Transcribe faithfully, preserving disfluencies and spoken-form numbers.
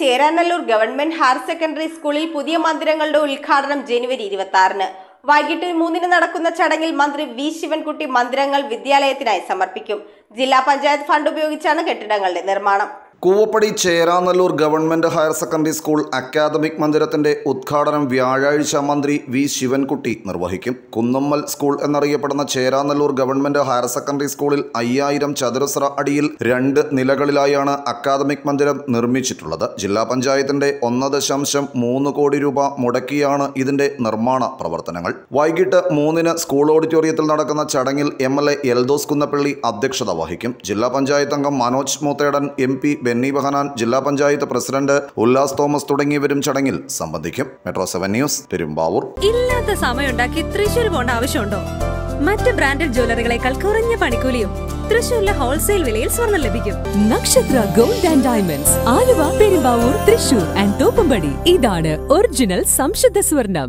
Cheranallur Government Higher Secondary School, Pudia Mandirangalde Ulkhadanam January twenty-sixth. Vagittu മൂന്നിന് നടക്കുന്ന ചടങ്ങിൽ മന്ത്രി വി ശിവൻകുട്ടി മന്ദിരങ്ങൾ വിദ്യാലയത്തിനായി സമർപ്പിക്കും. ജില്ലാ പഞ്ചായത്ത് ഫണ്ട് ഉപയോഗിച്ചാണ് കെട്ടിടങ്ങളുടെ നിർമ്മാണം. Koovappady Cheranallur government higher secondary school academic മന്ദിരത്തിന്റെ ഉദ്ഘാടനം വ്യാഴാഴ്ച മന്ത്രി വി ശിവൻകുട്ടി നിർവഹിക്കും. കുന്നമ്മൽ സ്കൂൾ എന്നറിയപ്പെടുന്ന ചേരാനല്ലൂർ ഗവൺമെന്റ് ഹയർ സെക്കൻഡറി സ്കൂളിൽ അയ്യായിരം ചതുരശ്ര അടിയിൽ രണ്ട് നിലകളിലായാണ് അക്കാദമിക് മന്ദിരം നിർമ്മിച്ചിട്ടുള്ളത്. ജില്ലാ പഞ്ചായത്തിന്റെ ഒന്ന് ദശാംശം മൂന്ന് കോടി രൂപ മുടക്കിയാണ് ഇതിന്റെ നിർമ്മാണ പ്രവർത്തനങ്ങൾ. വൈകിട്ട് മൂന്നിന് സ്കൂൾ ഓഡിറ്റോറിയത്തിൽ നടക്കുന്ന ചടങ്ങിൽ M L A Eldhose Kunnappilly അധ്യക്ഷത വഹിക്കും. ജില്ലാ പഞ്ചായത്ത് അംഗം മനോജ് മൂത്തേടൻ, എം പി ബെന്നി ബഹനാൻ, ജില്ലാ പഞ്ചായത്ത് പ്രസിഡന്റ് ഉല്ലാസ് തോമസ് തുടങ്ങിയവരും ചടങ്ങിൽ സംബന്ധിക്കും. Metro seven news, Perumbavoor. ഇല്ലാത്ത സമയമുണ്ടാക്കി തൃശ്ശൂർ പോകേണ്ട ആവശ്യമുണ്ടോ? മറ്റ് ബ്രാൻഡഡ് ജ്വല്ലറികളേക്കാൾ കുറഞ്ഞ പണിക്കൂലിയും തൃശ്ശൂരിലെ ഹോൾസെയിൽ വിലയിൽ സ്വർണ്ണം ലഭിക്കും. Nakshatra gold and diamonds, Aluva, Perumbavoor, Thrissur and Thoppumpady. ഇതാണ് ഒറിജിനൽ സംശുദ്ധ സ്വർണ്ണം.